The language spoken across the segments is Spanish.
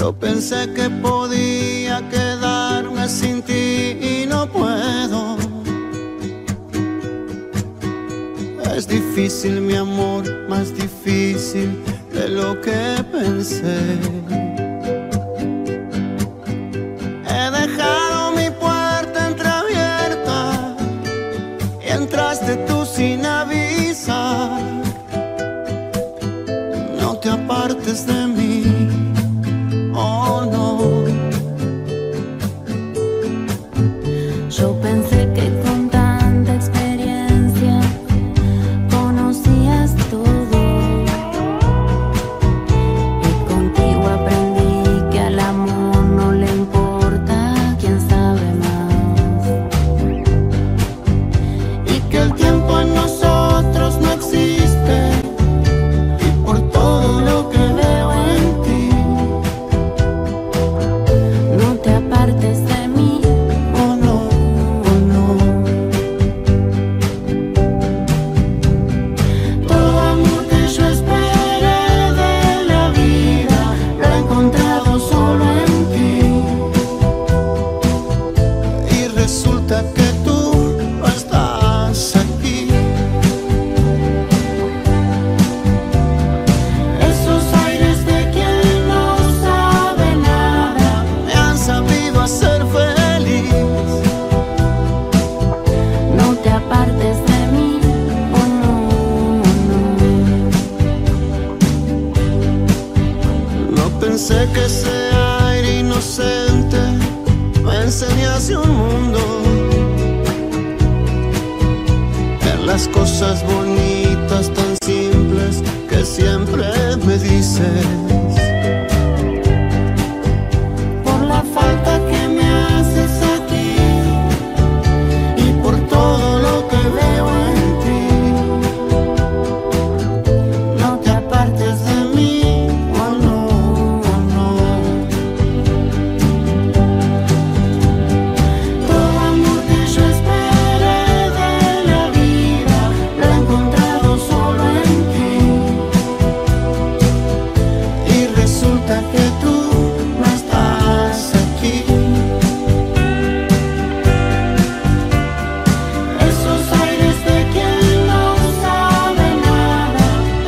Yo pensé que podía quedarme sin ti y no puedo. Es difícil, mi amor, más difícil de lo que pensé. He dejado mi puerta entreabierta y entraste tú sin avisar. No te apartes de mí, oh no. Yo pensé que con tanta experiencia conocías todo, y contigo aprendí que al amor no le importa quién sabe más, y que el tiempo en nosotros no existe. Y por todo lo que veo en ti, no te apartes de mí, oh no, oh no. Todo amor que yo esperé de la vida lo he encontrado solo en ti, y resulta que tú no estás aquí. Esos aires de quien no sabe nada me han sabido hacer feliz. No te apartes de mí, oh no, oh no. No pensé que ese aire inocente me enseñase un mundo. En las cosas bonitas tan simples que siempre me dices. Por la falta que me haces a ti y por todo lo que veo en ti, no te apartes de mí, oh no, oh no. Todo amor que yo esperé de la vida lo he encontrado solo en ti, y resulta que tú no estás aquí. Esos aires de quien no sabe nada me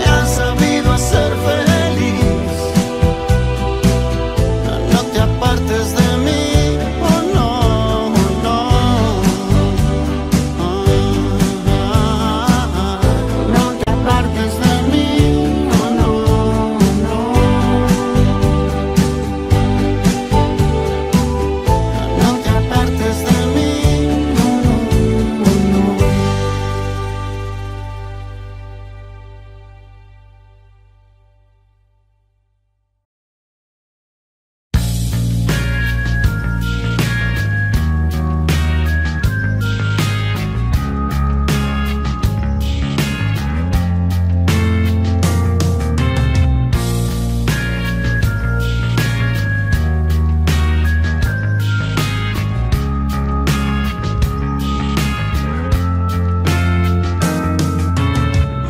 han sabido hacer feliz. No te apartes de mí, oh no, oh no. No te apartes de mí, oh no, oh no. No te apartes de mí, oh no, oh no.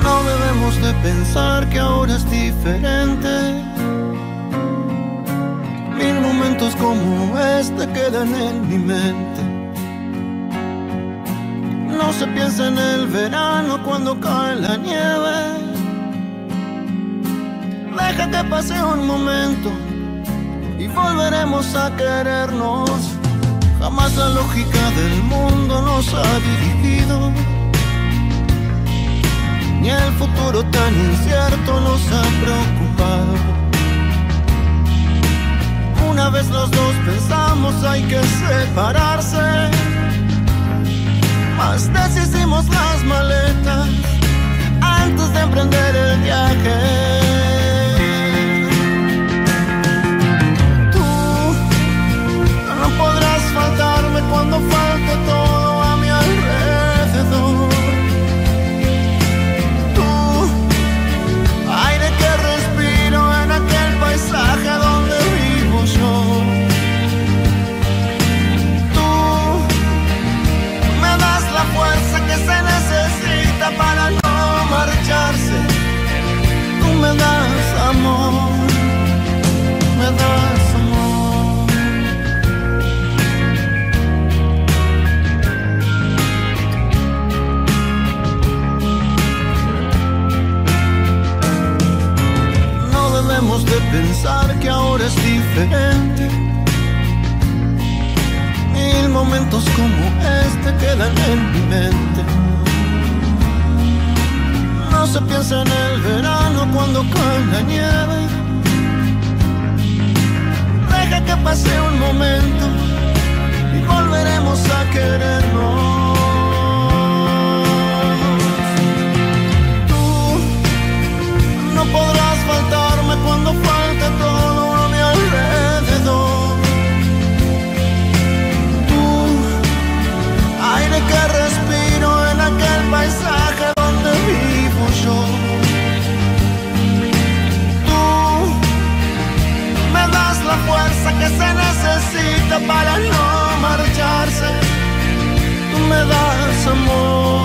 No debemos de pensar que ahora es diferente. Mil momentos como este quedan en mi mente. No se piensa en el verano cuando cae la nieve. Deja que pase un momento y volveremos a querernos. Jamás la lógica del mundo nos ha dirigido, ni el futuro tan incierto nos ha preocupado. Una vez los dos pensamos hay que separarse, mas deshicimos las maletas antes de emprender el viaje. Tú no podrás faltarme cuando falte todo a mi alrededor. Paisaje donde vivo yo. Tú me das la fuerza que se necesita para no marcharse. pensar que ahora es diferente. Mil momentos como este quedan en mi mente. No se piensa en el verano cuando cae la nieve. Deja que pase un momento y volveremos a querernos. No podrás faltarme cuando falte todo a mi alrededor. Tú, aire que respiro en aquel paisaje donde vivo yo. Tú, me das la fuerza que se necesita para no marcharse. Tú me das amor.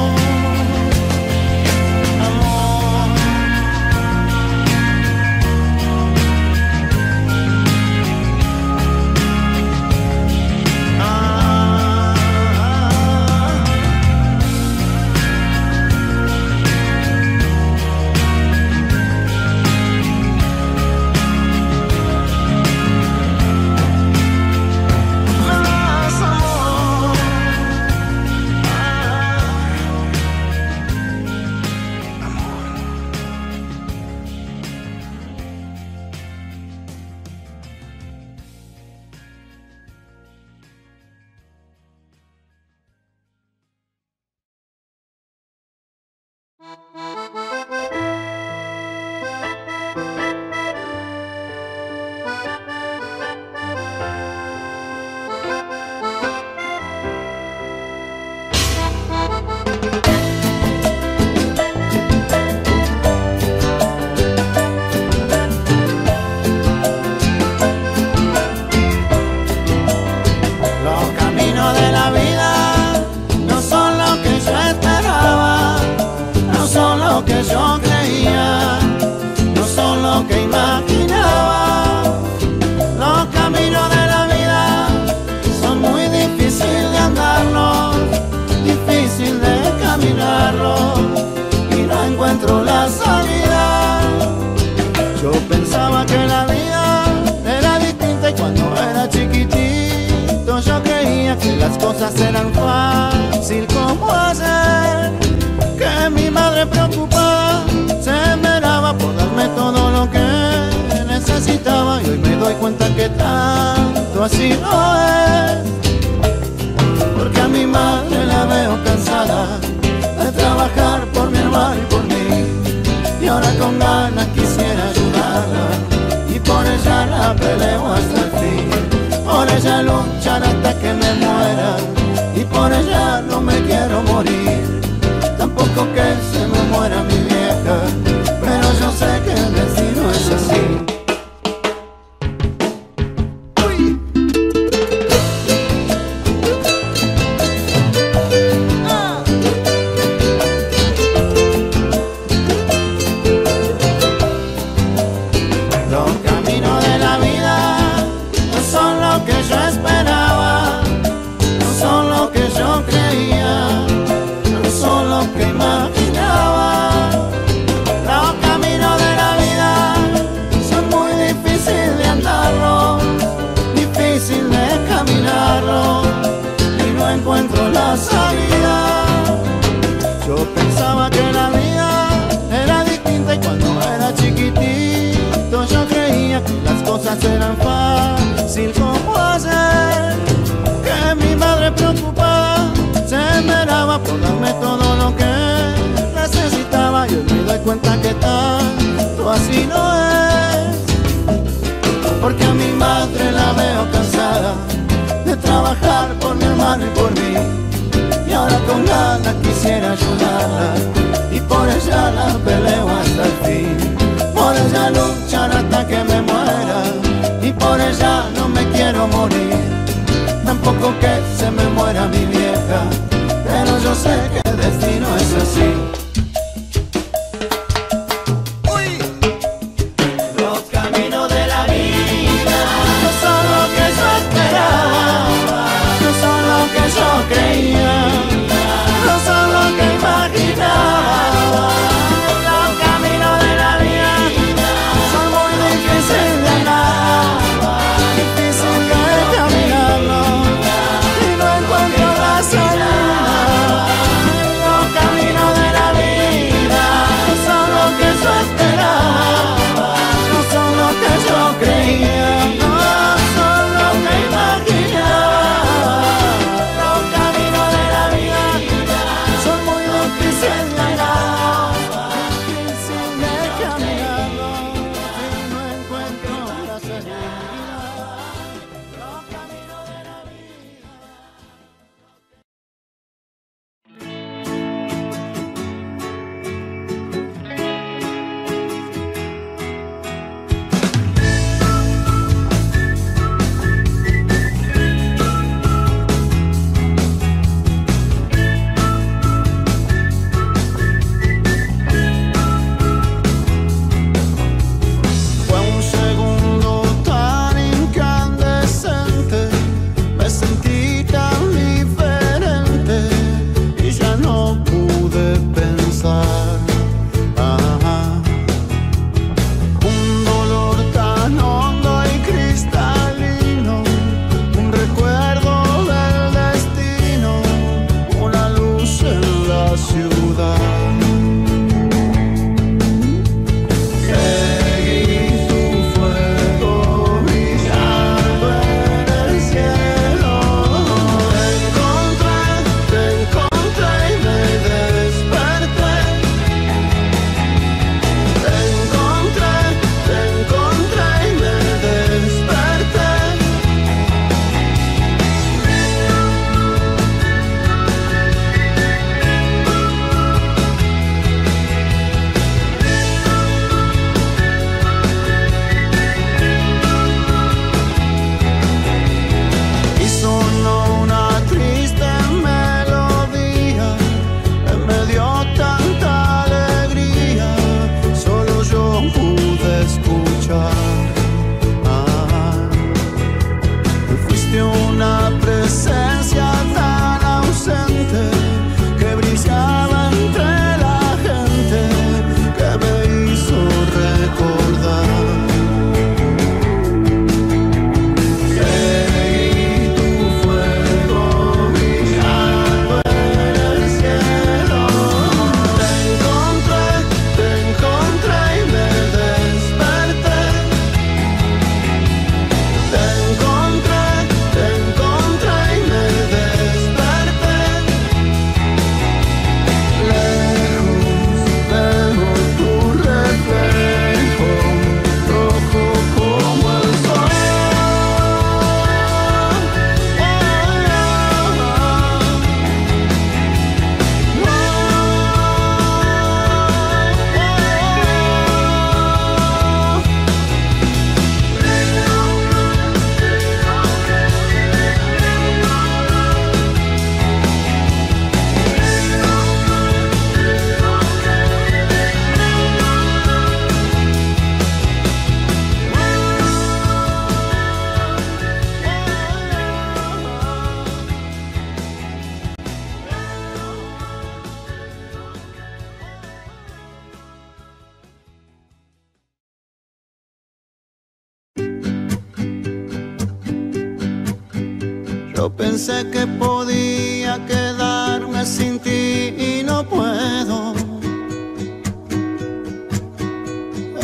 Yo pensé que podía quedarme sin ti y no puedo.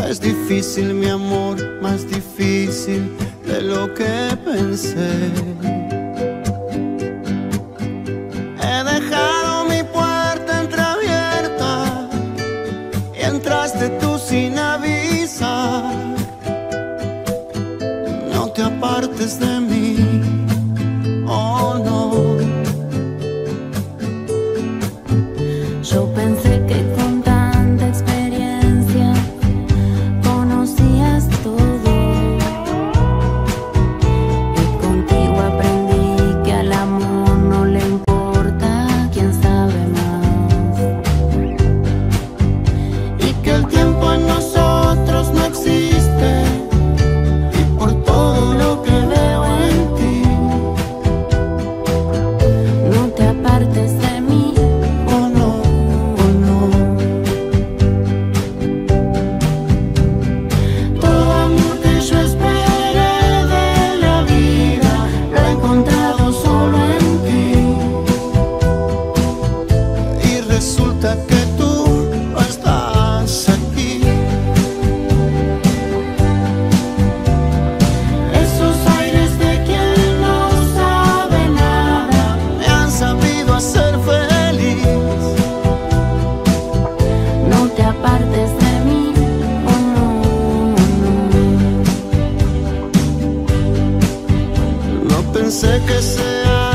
Es difícil, mi amor, más difícil de lo que pensé. He dejado mi puerta entreabierta y entraste tú sin avisar. No te apartes de mí, oh no. Yo pensé que con tanta experiencia conocías todo, y contigo aprendí que al amor no le importa quién sabe más, y que el tiempo en nosotros no existe. Y por todo lo que veo en ti, apartes de mí, oh no, oh no. Todo amor que yo esperé de la vida lo he encontrado solo en ti, y resulta que tú no estás aquí. Sé que ese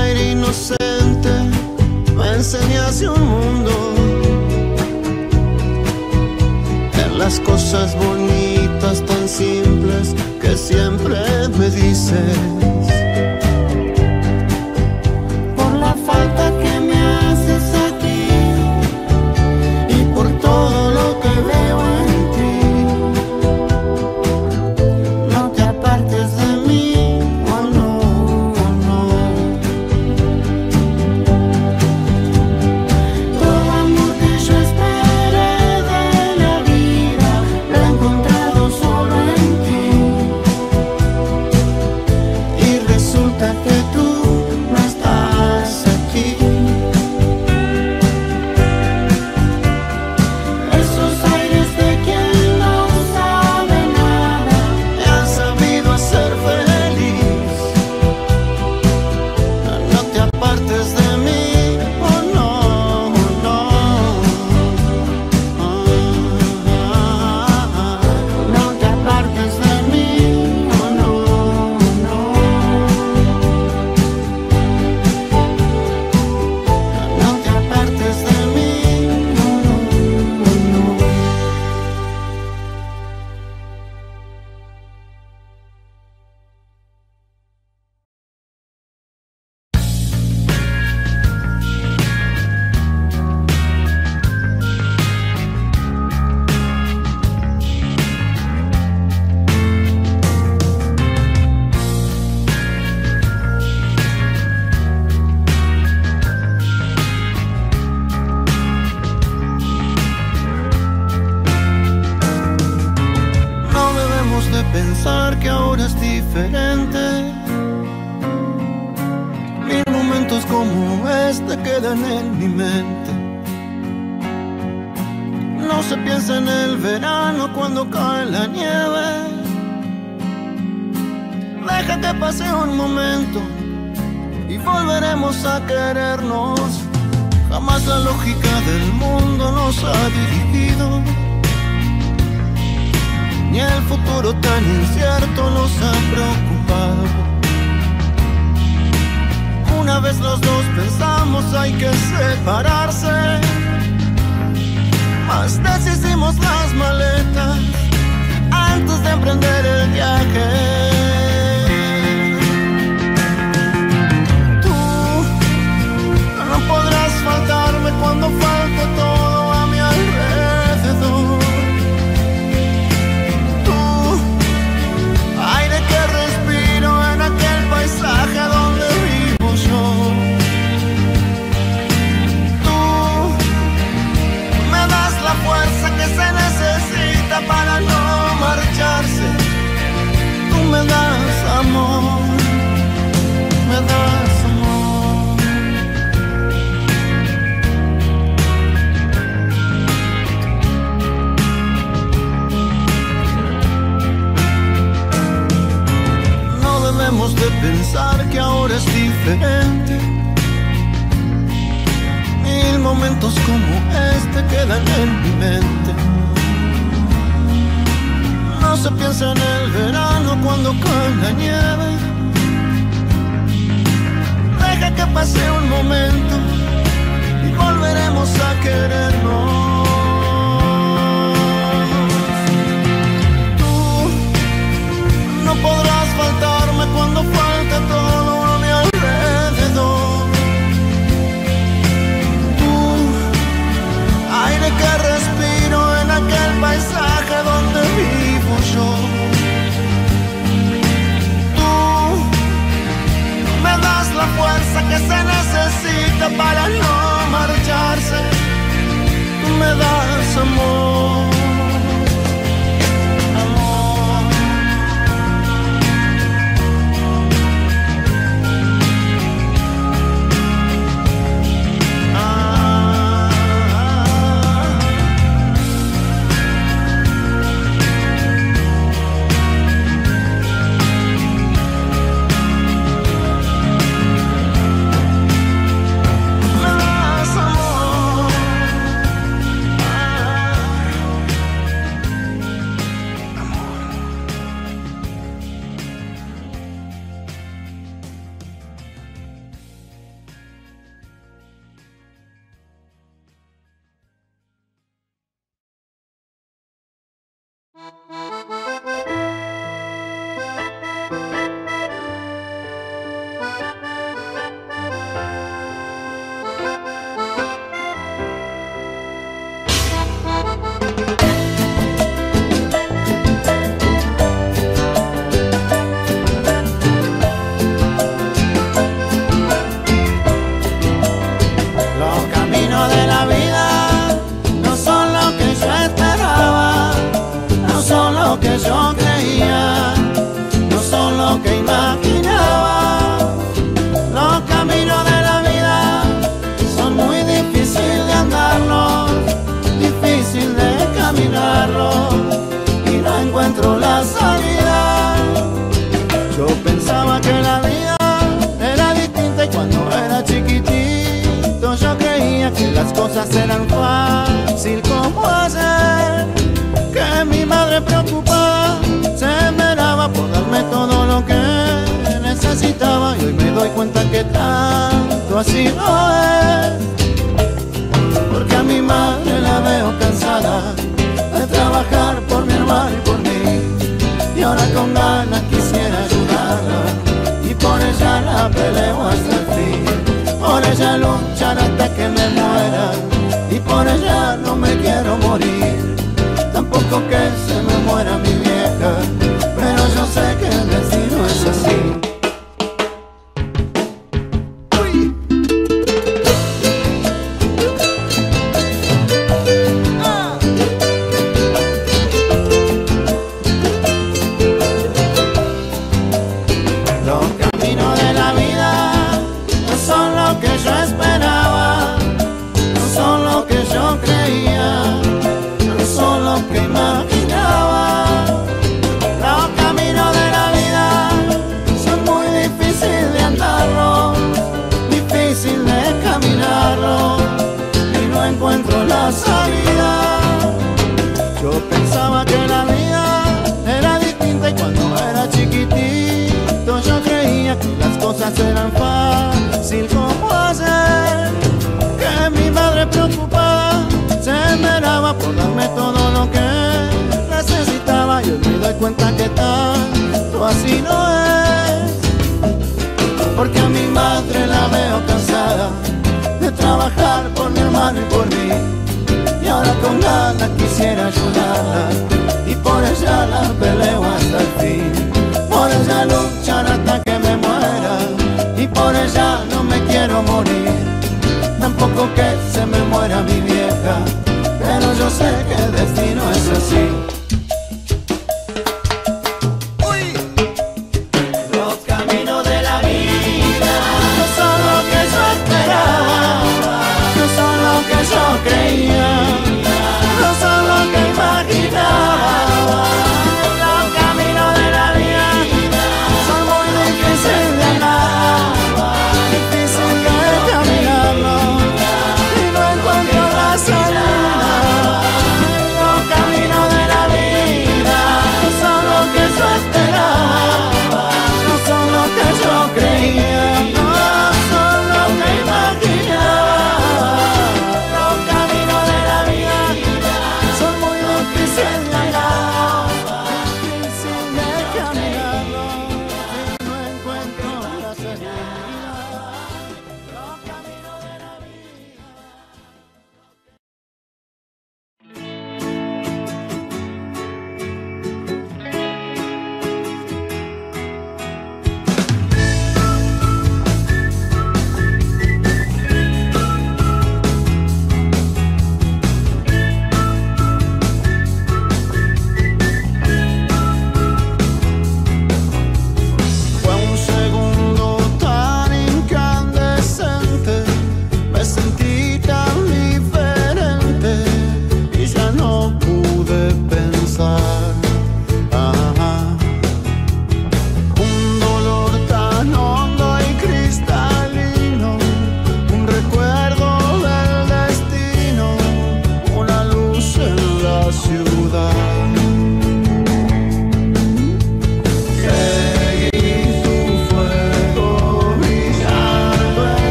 aire inocente me enseñaste un mundo. En las cosas bonitas tan simples que siempre me dices. Pensar que ahora es diferente. Mil momentos como este quedan en mi mente. No se piensa en el verano cuando cae la nieve. Deja que pase un momento y volveremos a querernos. Jamás la lógica del mundo nos ha dirigido, ni el futuro tan incierto nos ha preocupado. Una vez los dos pensamos hay que separarse, mas deshicimos las maletas antes de emprender el viaje. Tú no podrás faltarme cuando falte todo a mi alrededor. Paisaje donde vivo yo. Tú me das la fuerza que se necesita para Dejemos de pensar que ahora es diferente. Mil momentos como este quedan en mi mente. No se piensa en el verano cuando cae la nieve. Deja que pase un momento y volveremos a querernos. No podrás faltarme cuando falte todo a mi alrededor. Tú, aire que respiro en aquel paisaje donde vivo yo. Tú, me das la fuerza que se necesita para no marcharse. Me das amor. Son muy difíciles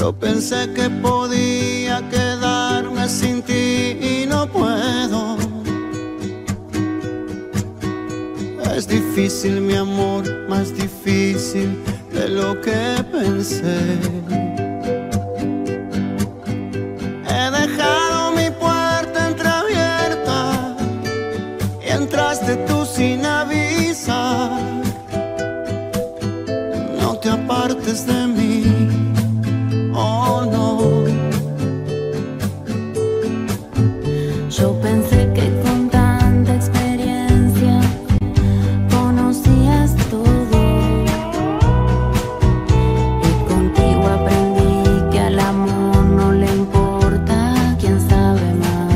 Yo pensé que podía quedarme sin ti y no puedo. Es difícil, mi amor, más difícil de lo que pensé. He dejado mi puerta entreabierta y entraste tú sin avisar. No te apartes de mí, oh no. Yo pensé que con tanta experiencia conocías todo, y contigo aprendí que al amor no le importa quién sabe más,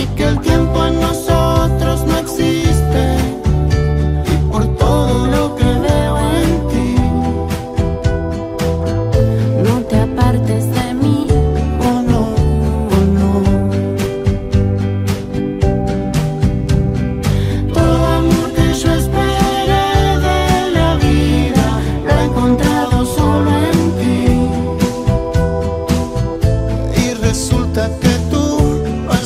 y que el tiempo en nosotros no existe. Y por todo lo que veo en ti, partes de mí, oh no, oh no. Todo amor que yo esperé de la vida lo he encontrado solo en ti, y resulta que tú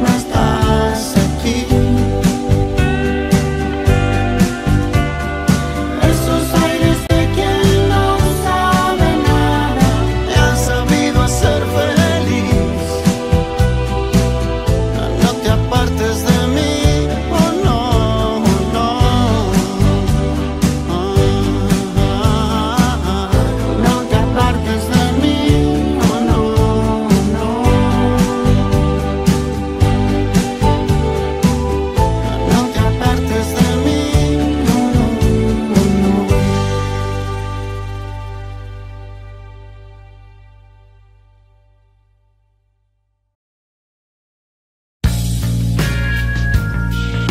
no estás aquí. Esos aires de quien no sabe nada me han sabido ser feliz. No te apartes de mí, oh no, no. No pensé que ese aire inocente me enseñase un mundo, ver las cosas bonitas tan simples que siempre me dices.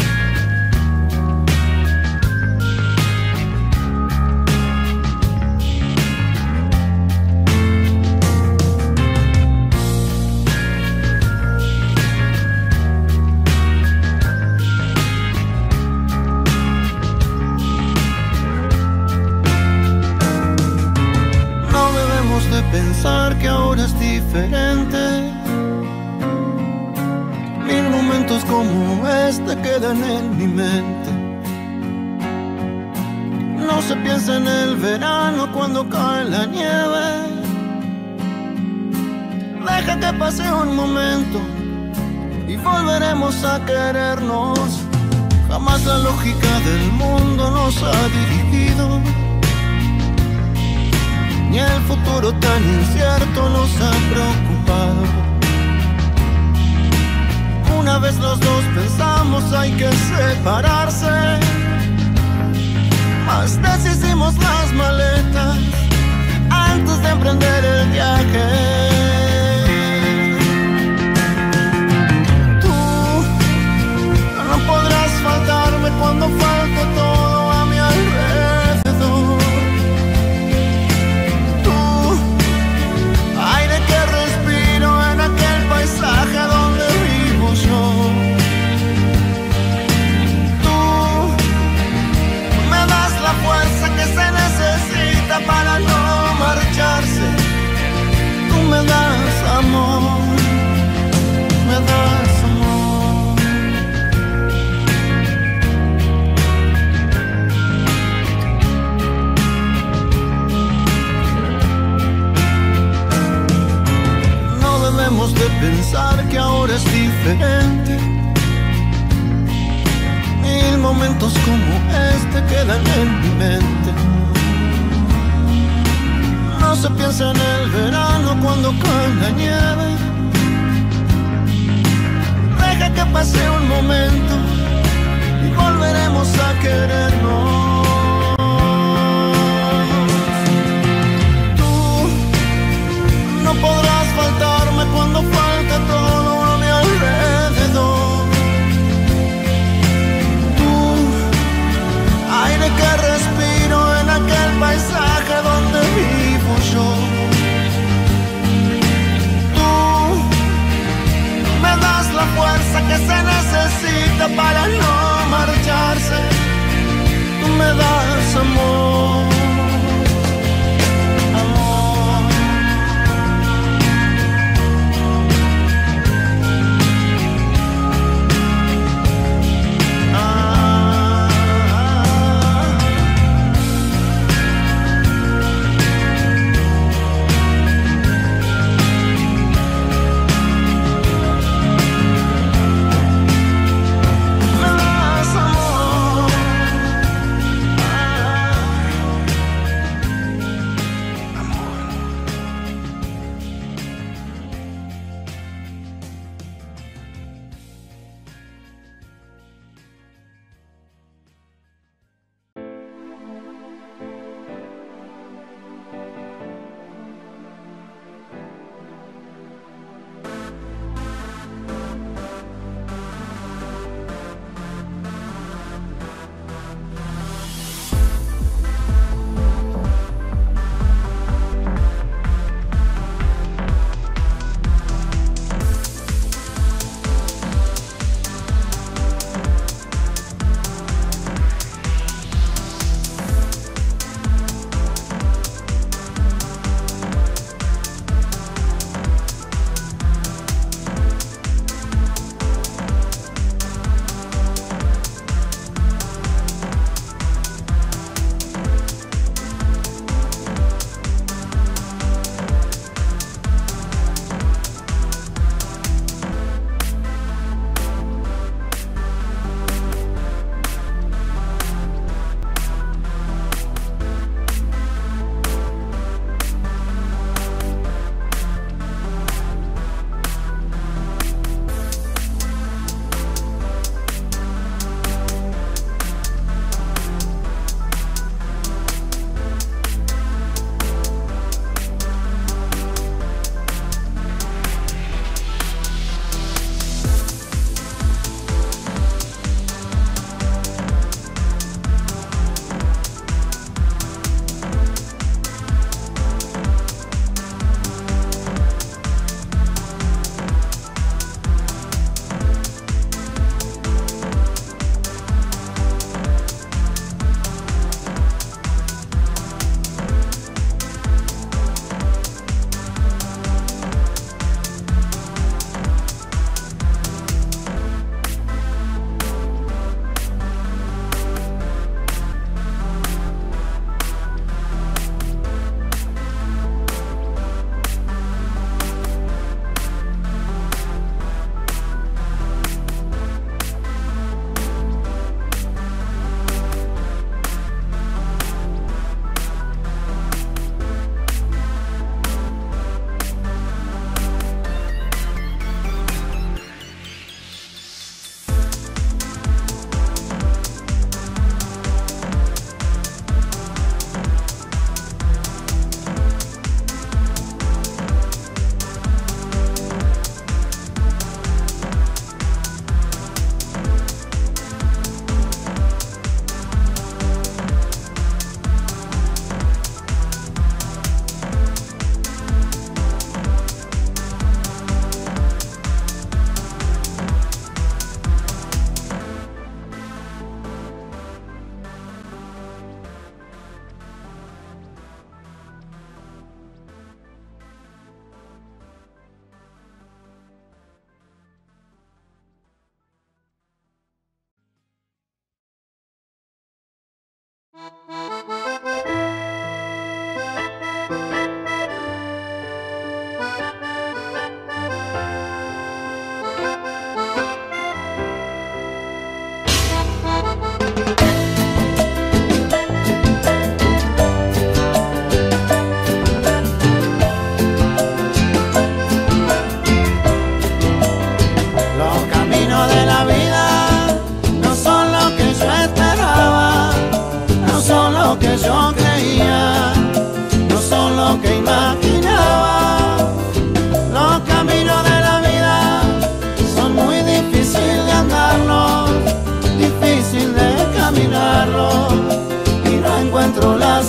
Pensar que ahora es diferente, mil momentos como este quedan en mi mente. No se piensa en el verano cuando cae la nieve. Deja que pase un momento y volveremos a querernos. Jamás la lógica del mundo nos ha dirigido, ni el futuro tan incierto nos ha preocupado. Una vez los dos pensamos hay que separarse, mas deshicimos las maletas antes de emprender el viaje. Tú no podrás faltarme cuando falte todo a mi alrededor. Donde vivo yo, tú me das la fuerza que se necesita para no marcharse. Tú me das amor, me das amor. diferente. Mil momentos como este quedan en mi mente. No se piensa en el verano cuando cae la nieve. Deja que pase un momento y volveremos a querernos. No podrás faltarme cuando falte todo a mi alrededor. Tú, aire que respiro en aquel paisaje donde vivo yo. Tú, me das la fuerza que se necesita para no marcharse. Tú me das amor.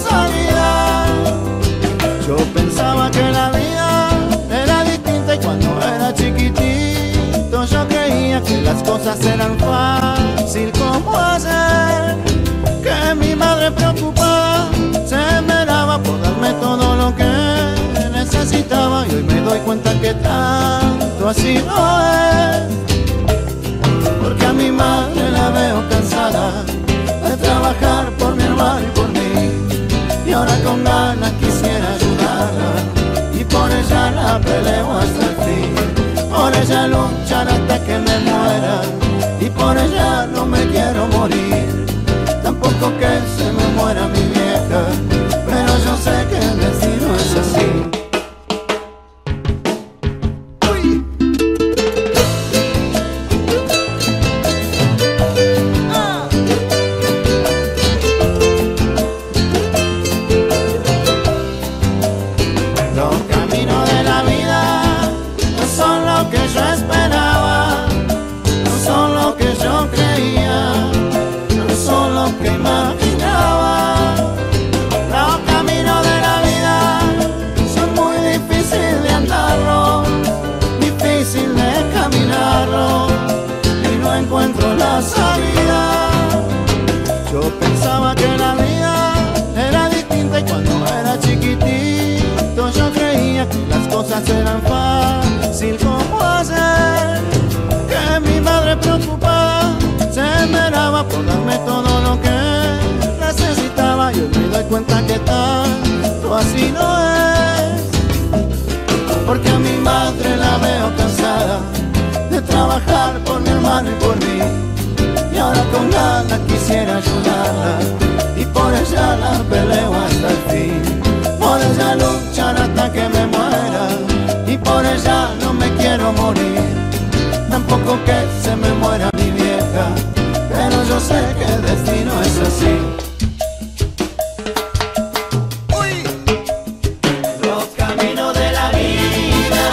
casualidad. Yo pensaba que la vida era distinta y cuando era chiquitito yo creía que las cosas eran fácil como hacer. Que mi madre preocupada se esmeraba por darme todo lo que necesitaba y hoy me doy cuenta que tanto así no es. Porque a mi madre la veo cansada de trabajar por mi hermano y por mí, y ahora con ganas quisiera ayudarla, y por ella la peleo hasta el fin. Por ella luchar hasta que me muera, y por ella no me quiero morir. Tampoco que se me muera mi vieja, pero yo sé que el destino es así. Serán fácil como hacer. Que mi madre preocupada se esmeraba por darme todo lo que necesitaba y hoy me doy cuenta que tanto así no es. Porque a mi madre la veo cansada de trabajar por mi hermano y por mí, y ahora con ganas quisiera ayudarla, y por ella la peleo hasta el fin. Por ella luchar hasta que me muera, y por ella no me quiero morir. Tampoco que se me muera mi vieja, pero yo sé que el destino es así. Los caminos de la vida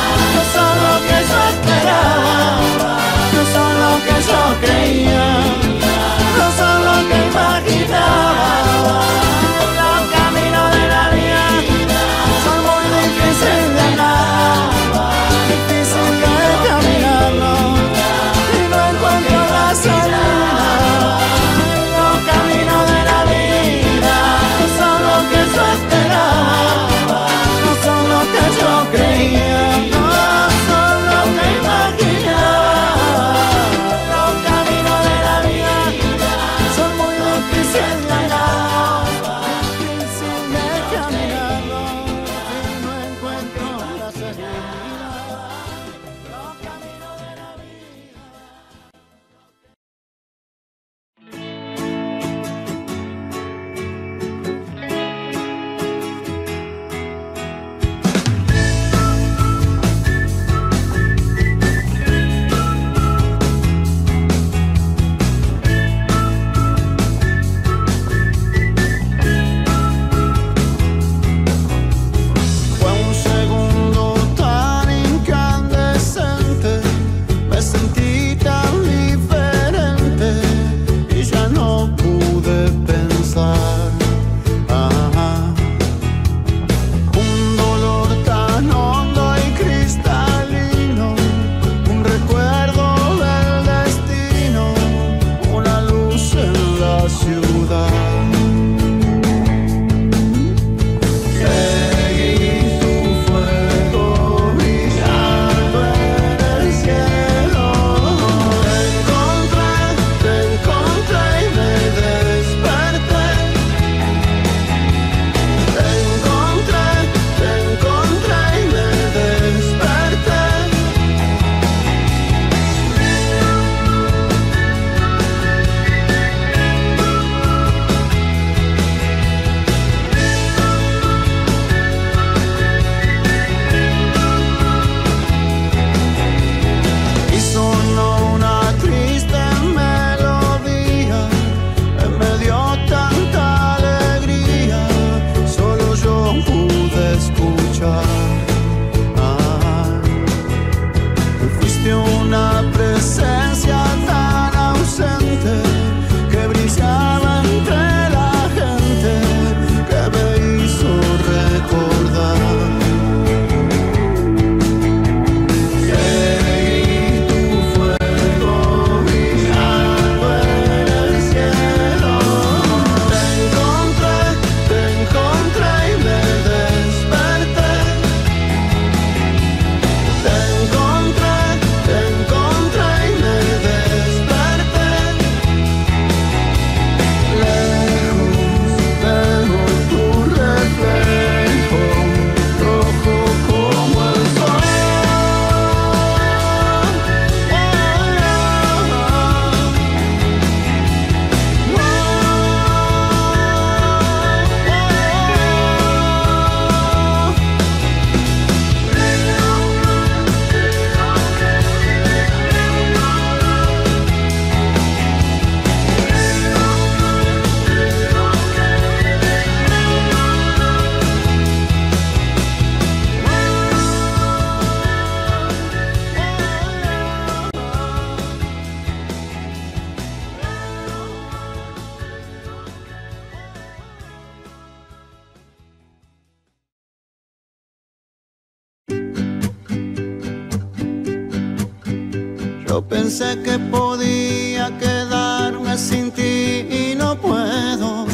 Yo pensé que podía quedarme sin ti y no puedo.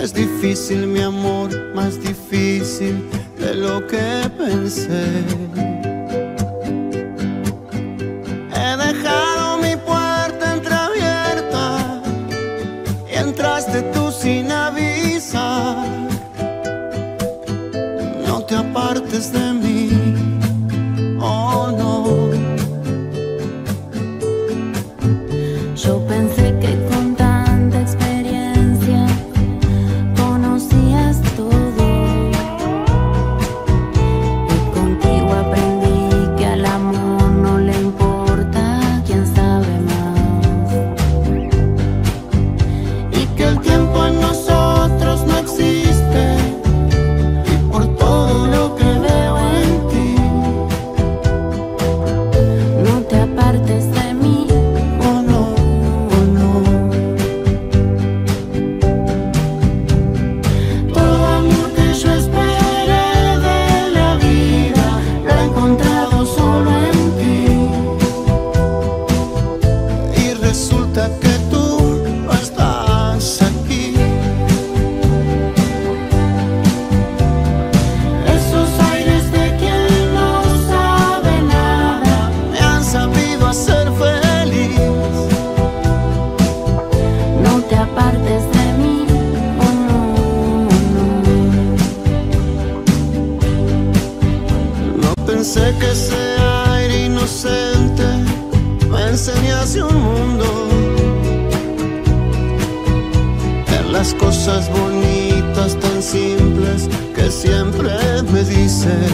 Es difícil, mi amor, más difícil de lo que pensé. He dejado mi puerta entreabierta y entraste tú sin avisar. No te apartes de mí, oh no. Yo pensé que con tanta experiencia conocías todo, y contigo aprendí que al amor no le importa quién sabe más, y que el tiempo en nosotros no existe. Pensé que ese aire inocente me enseñase un mundo, de las cosas bonitas tan simples que siempre me dices.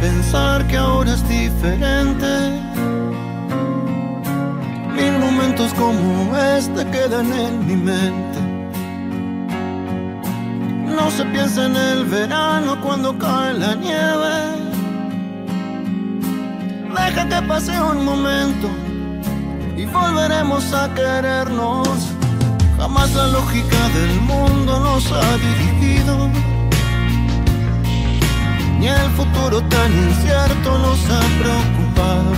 Pensar que ahora es diferente, mil momentos como este quedan en mi mente. No se piensa en el verano cuando cae la nieve. Deja que pase un momento y volveremos a querernos. Jamás la lógica del mundo nos ha dirigido, ni el futuro tan incierto nos ha preocupado.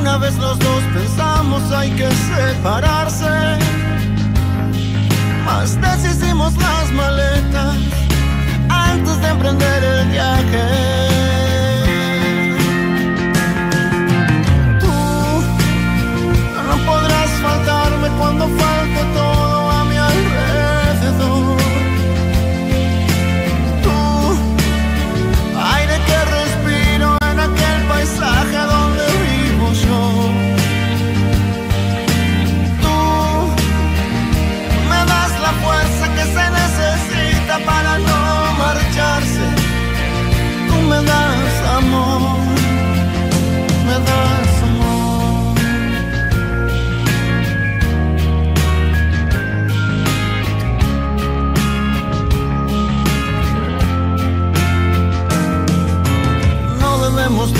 Una vez los dos pensamos hay que separarse, mas deshicimos las maletas antes de emprender el viaje. Tú no podrás faltarme cuando falte todo a mi alrededor. Paisaje donde vivo yo. Tú me das la fuerza que se necesita.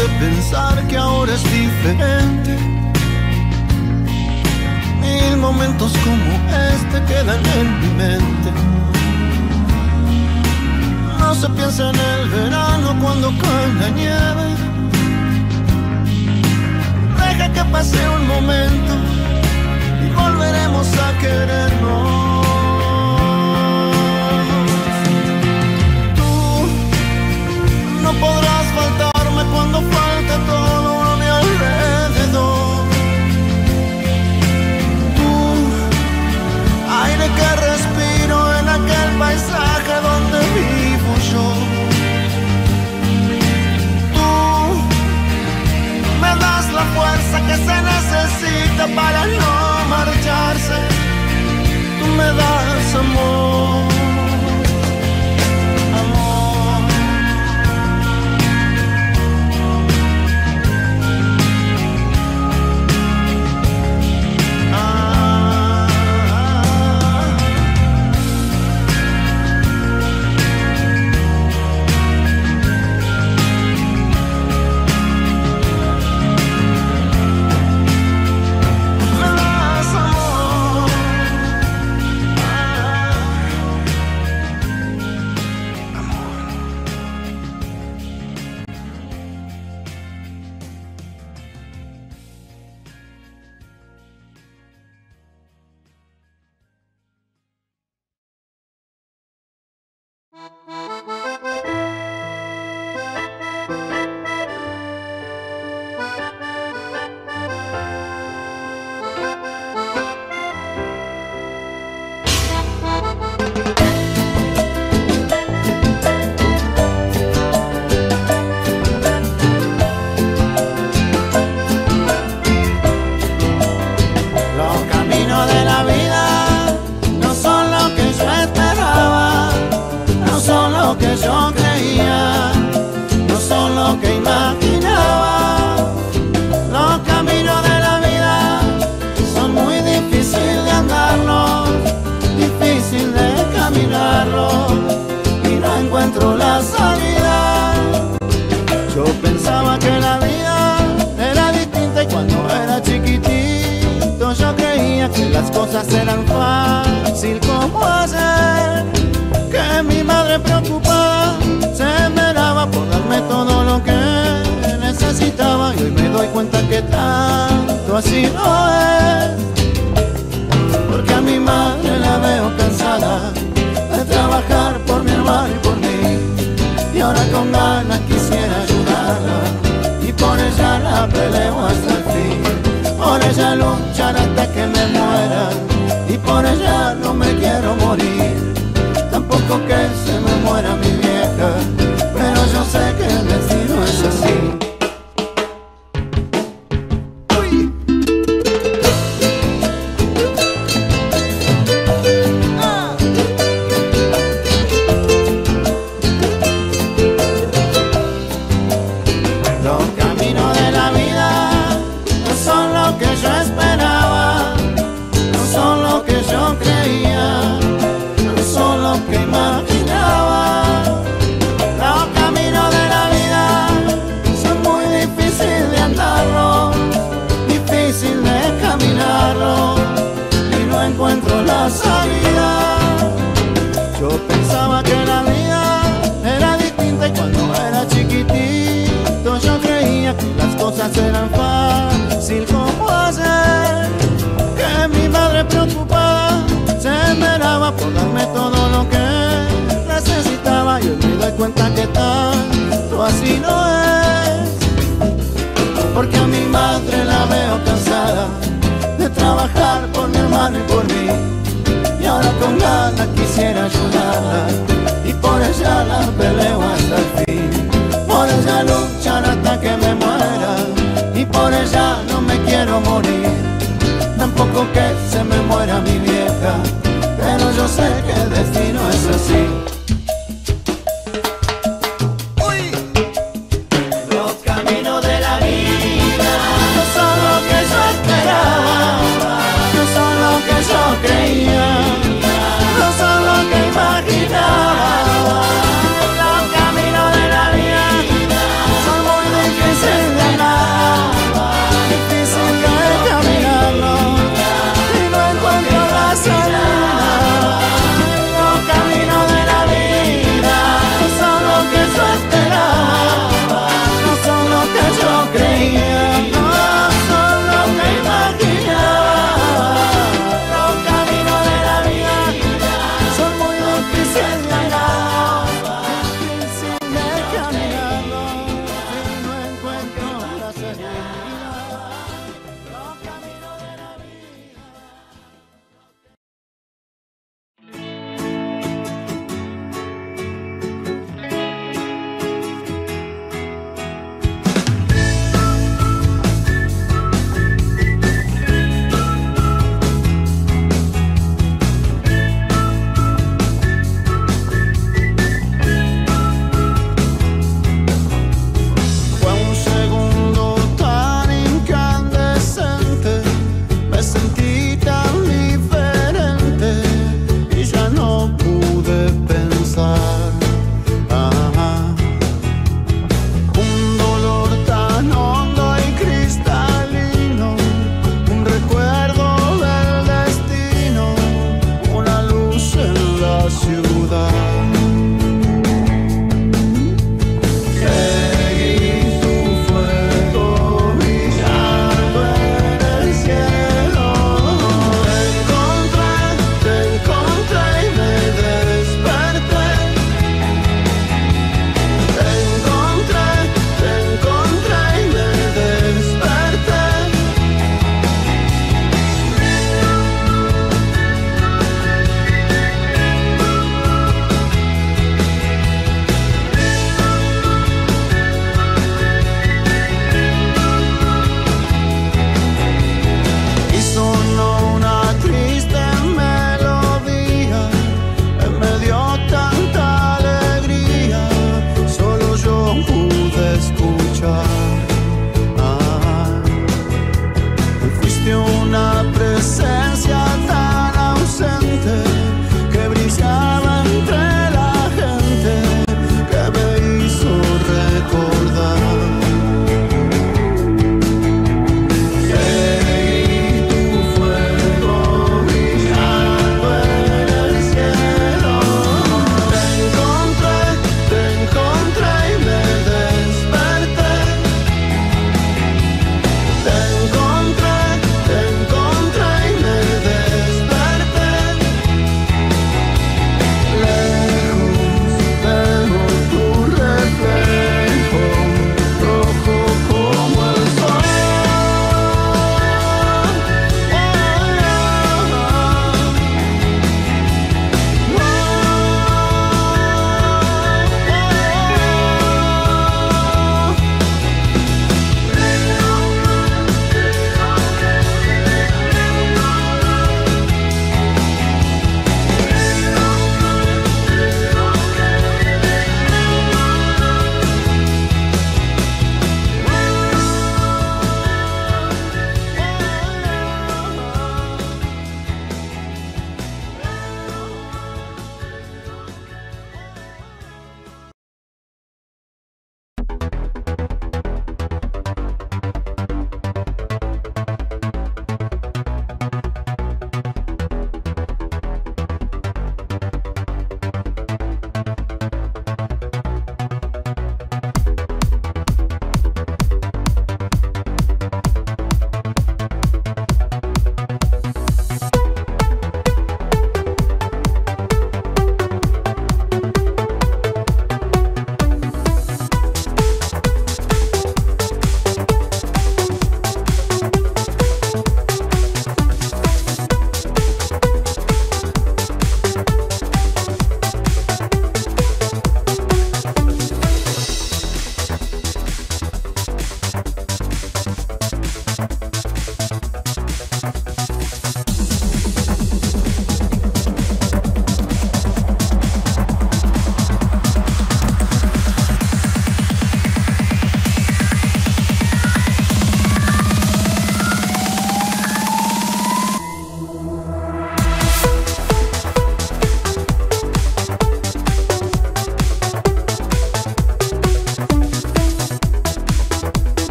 de pensar que ahora es diferente. Mil momentos como este quedan en mi mente. No se piensa en el verano cuando cae la nieve. Deja que pase un momento y volveremos a querernos. No podrás faltarme cuando falte todo a mi alrededor. Tú, aire que respiro en aquel paisaje donde vivo yo. Tú, me das la fuerza que se necesita para no marcharse. Tú me das amor.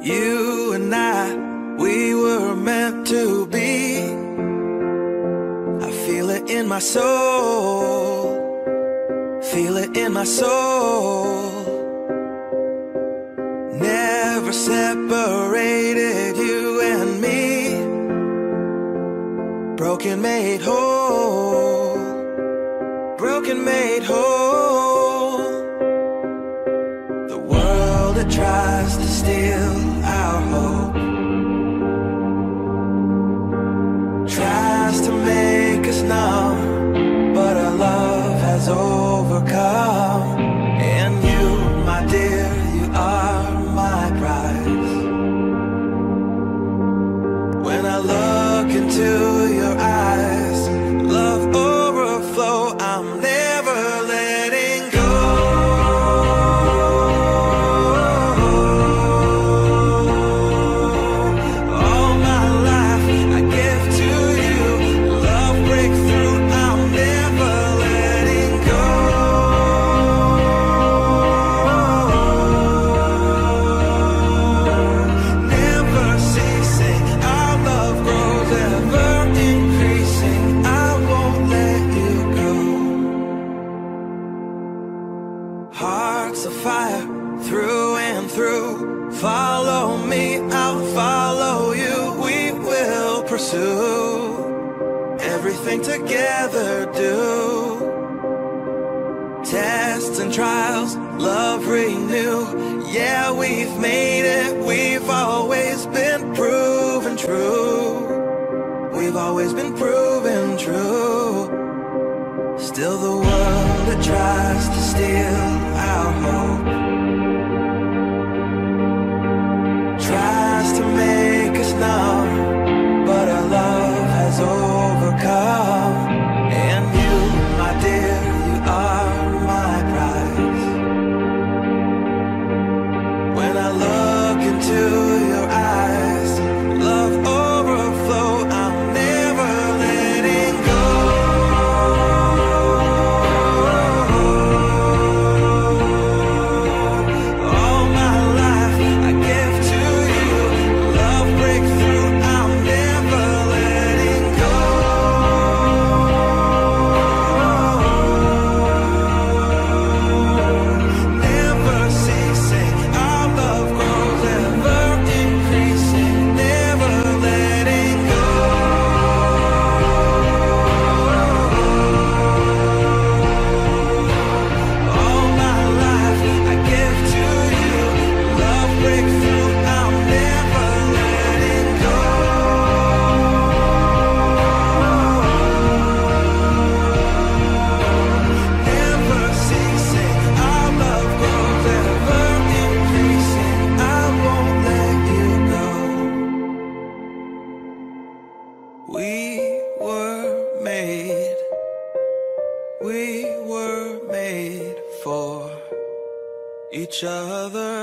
You and I, we were meant to be. I feel it in my soul, feel it in my soul. Never separated, you and me. Broken made whole, broken made whole. The world that tries to steal our hope tries to make us numb, but our love has overcome. And you, my dear, you are my prize. When I look into your eyes, love overflow, I'm never letting go. All my life I give to you, love breakthrough, I'm never letting go. Never ceasing, our love grows, ever increasing, I won't let you go. Hearts of fire, through and through. Follow me, I'll follow you. We will pursue everything together, do. Tests and trials, love renew. Yeah, we've made it, we've always been proven true. We've always been proven true. Still the world that tries to steal our hope tries to make us numb, but our love has overcome. And you, my dear, you are my prize. When I look into your eyes, love overflow, I'm never letting go. All my life I give to you, love breakthrough, I'm never letting go. Never ceasing, our love grows, ever increasing, never letting go. All my life I give to you, love breakthrough, I'm never letting go. Never ceasing, our love grows, ever increasing, I won't let you go. We were made, we were made for each other.